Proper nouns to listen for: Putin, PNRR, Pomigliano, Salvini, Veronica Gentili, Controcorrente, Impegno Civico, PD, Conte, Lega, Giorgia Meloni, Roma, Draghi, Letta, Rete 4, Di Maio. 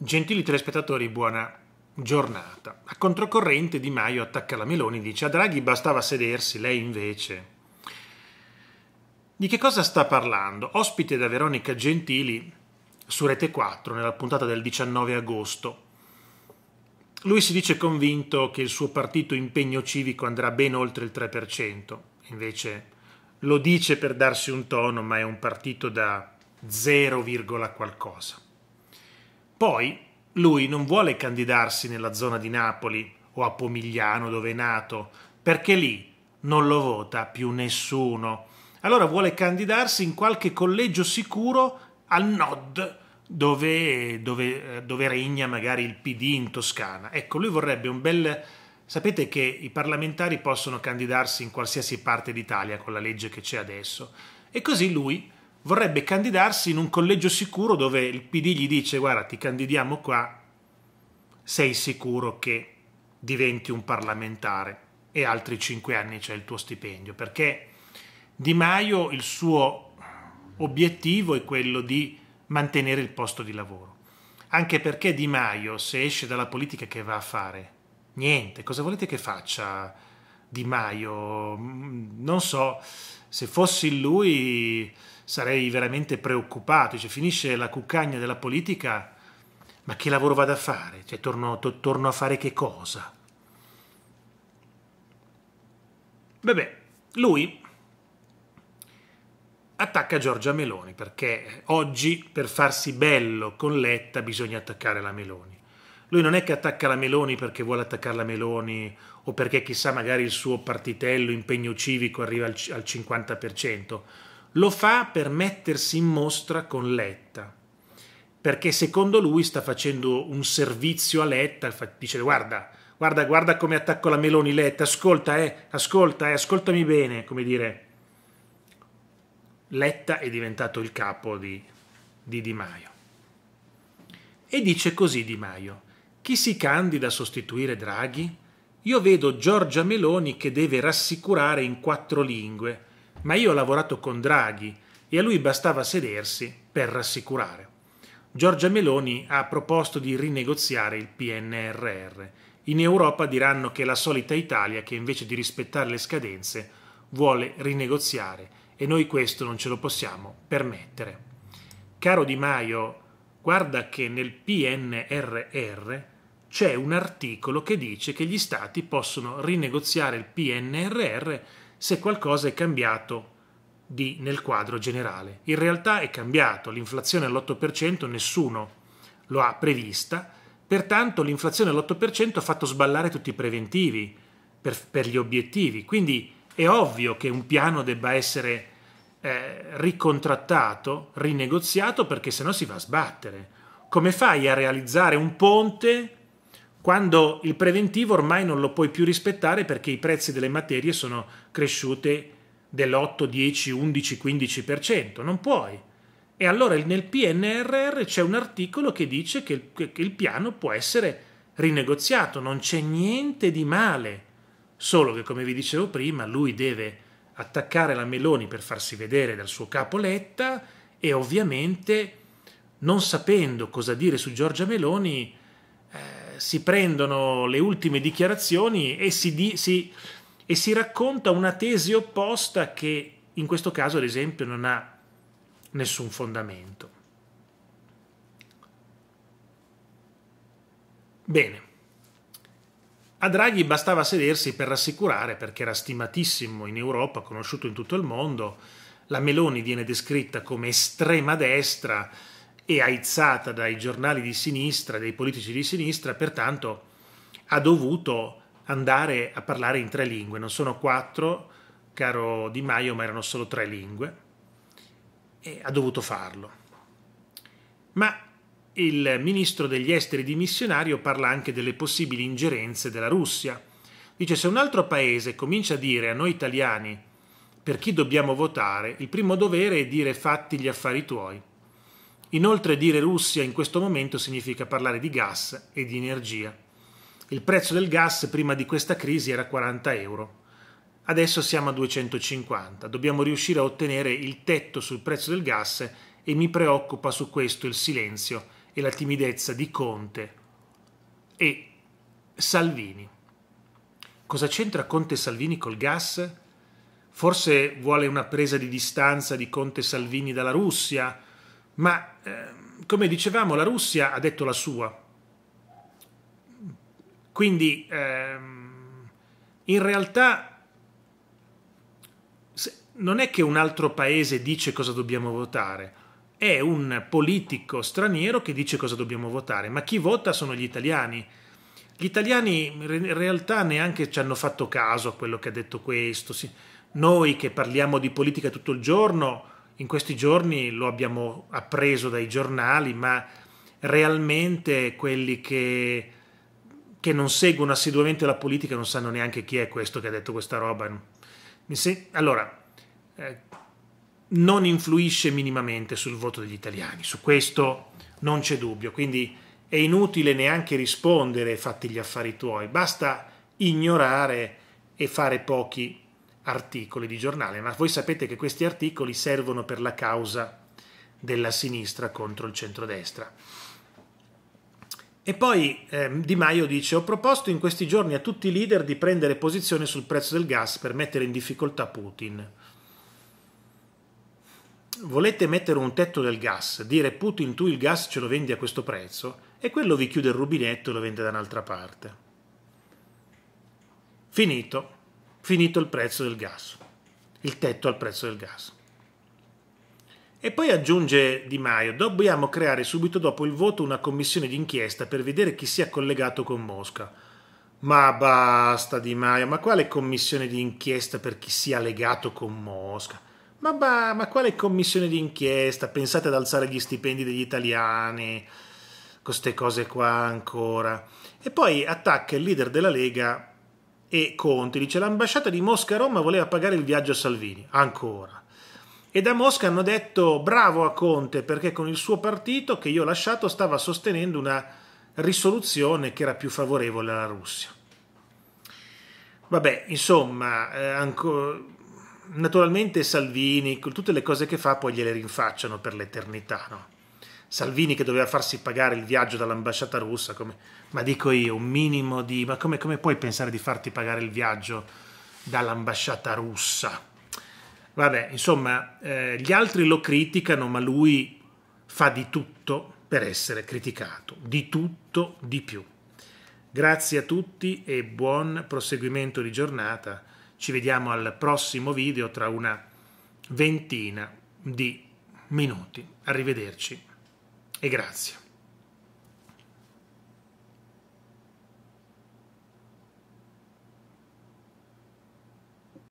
Gentili telespettatori, buona giornata. A Controcorrente Di Maio attacca la Meloni, dice a Draghi bastava sedersi, lei invece. Di che cosa sta parlando? Ospite da Veronica Gentili su Rete 4 nella puntata del 19 agosto. Lui si dice convinto che il suo partito Impegno Civico andrà ben oltre il 3%, invece lo dice per darsi un tono, ma è un partito da 0, qualcosa. Poi lui non vuole candidarsi nella zona di Napoli o a Pomigliano dove è nato, perché lì non lo vota più nessuno. Allora vuole candidarsi in qualche collegio sicuro al nord dove regna magari il PD in Toscana. Ecco, lui vorrebbe un bel... Sapete che i parlamentari possono candidarsi in qualsiasi parte d'Italia con la legge che c'è adesso. E così lui vorrebbe candidarsi in un collegio sicuro dove il PD gli dice guarda, ti candidiamo qua, sei sicuro che diventi un parlamentare e altri 5 anni c'è il tuo stipendio, perché Di Maio il suo obiettivo è quello di mantenere il posto di lavoro, anche perché Di Maio se esce dalla politica che va a fare? Niente. Cosa volete che faccia Di Maio? Non so, se fossi lui sarei veramente preoccupato. Cioè, finisce la cuccagna della politica, ma che lavoro vado a fare? Cioè, torno a fare che cosa? Vabbè, lui attacca Giorgia Meloni, perché oggi per farsi bello con Letta bisogna attaccare la Meloni. Lui non è che attacca la Meloni perché vuole attaccare la Meloni o perché chissà magari il suo partitello Impegno Civico arriva al 50%. Lo fa per mettersi in mostra con Letta, perché secondo lui sta facendo un servizio a Letta. Dice guarda come attacco la Meloni, Letta, ascoltami bene, come dire. Letta è diventato il capo di Di Maio. E dice così Di Maio: chi si candida a sostituire Draghi? Io vedo Giorgia Meloni che deve rassicurare in 4 lingue, ma io ho lavorato con Draghi e a lui bastava sedersi per rassicurare. Giorgia Meloni ha proposto di rinegoziare il PNRR. In Europa diranno che è la solita Italia che invece di rispettare le scadenze vuole rinegoziare e noi questo non ce lo possiamo permettere. Caro Di Maio, guarda che nel PNRR c'è un articolo che dice che gli Stati possono rinegoziare il PNRR se qualcosa è cambiato nel quadro generale. In realtà è cambiato, l'inflazione all'8% nessuno lo ha prevista, pertanto l'inflazione all'8% ha fatto sballare tutti i preventivi per gli obiettivi, quindi è ovvio che un piano debba essere ricontrattato, rinegoziato, perché sennò si va a sbattere. Come fai a realizzare un ponte quando il preventivo ormai non lo puoi più rispettare perché i prezzi delle materie sono cresciute dell'8, 10, 11, 15%? Non puoi. E allora nel PNRR c'è un articolo che dice che il piano può essere rinegoziato, non c'è niente di male, solo che come vi dicevo prima lui deve attaccare la Meloni per farsi vedere dal suo capo Letta e ovviamente non sapendo cosa dire su Giorgia Meloni si prendono le ultime dichiarazioni e si racconta una tesi opposta che in questo caso ad esempio non ha nessun fondamento. Bene, a Draghi bastava sedersi per rassicurare perché era stimatissimo in Europa, conosciuto in tutto il mondo. La Meloni viene descritta come estrema destra e aizzata dai giornali di sinistra, dai politici di sinistra, pertanto ha dovuto andare a parlare in 3 lingue. Non sono 4, caro Di Maio, ma erano solo 3 lingue e ha dovuto farlo. Ma il ministro degli esteri dimissionario parla anche delle possibili ingerenze della Russia. Dice: se un altro paese comincia a dire a noi italiani per chi dobbiamo votare, il primo dovere è dire fatti gli affari tuoi. Inoltre dire Russia in questo momento significa parlare di gas e di energia. Il prezzo del gas prima di questa crisi era 40 €, adesso siamo a 250. Dobbiamo riuscire a ottenere il tetto sul prezzo del gas e mi preoccupa su questo il silenzio e la timidezza di Conte e Salvini. Cosa c'entra Conte e Salvini col gas? Forse vuole una presa di distanza di Conte e Salvini dalla Russia, ma come dicevamo la Russia ha detto la sua. Quindi in realtà non è che un altro paese dice cosa dobbiamo votare, è un politico straniero che dice cosa dobbiamo votare, ma chi vota sono gli italiani. Gli italiani in realtà neanche ci hanno fatto caso a quello che ha detto questo. Noi che parliamo di politica tutto il giorno, in questi giorni lo abbiamo appreso dai giornali, ma realmente quelli che non seguono assiduamente la politica non sanno neanche chi è questo che ha detto questa roba. Allora, non influisce minimamente sul voto degli italiani, su questo non c'è dubbio, quindi è inutile neanche rispondere ai fatti gli affari tuoi, basta ignorare e fare pochi articoli di giornale, ma voi sapete che questi articoli servono per la causa della sinistra contro il centrodestra. E poi Di Maio dice: ho proposto in questi giorni a tutti i leader di prendere posizione sul prezzo del gas per mettere in difficoltà Putin. Volete mettere un tetto del gas, dire Putin tu il gas ce lo vendi a questo prezzo e quello vi chiude il rubinetto e lo vende da un'altra parte. Finito il prezzo del gas, il tetto al prezzo del gas. E poi aggiunge Di Maio: dobbiamo creare subito dopo il voto una commissione d'inchiesta per vedere chi sia collegato con Mosca. Ma basta Di Maio, ma quale commissione d'inchiesta per chi sia legato con Mosca? Ma quale commissione d'inchiesta? Pensate ad alzare gli stipendi degli italiani, queste cose qua ancora. E poi attacca il leader della Lega e Conte, dice: l'ambasciata di Mosca a Roma voleva pagare il viaggio a Salvini, ancora. E da Mosca hanno detto bravo a Conte perché con il suo partito che io ho lasciato stava sostenendo una risoluzione che era più favorevole alla Russia. Vabbè, insomma, ancora. Naturalmente Salvini, con tutte le cose che fa, poi gliele rinfacciano per l'eternità, no? Salvini che doveva farsi pagare il viaggio dall'ambasciata russa, ma dico io, un minimo di... Ma come puoi pensare di farti pagare il viaggio dall'ambasciata russa? Vabbè, insomma, gli altri lo criticano, ma lui fa di tutto per essere criticato, di tutto, di più. Grazie a tutti e buon proseguimento di giornata. Ci vediamo al prossimo video tra una ventina di minuti. Arrivederci e grazie.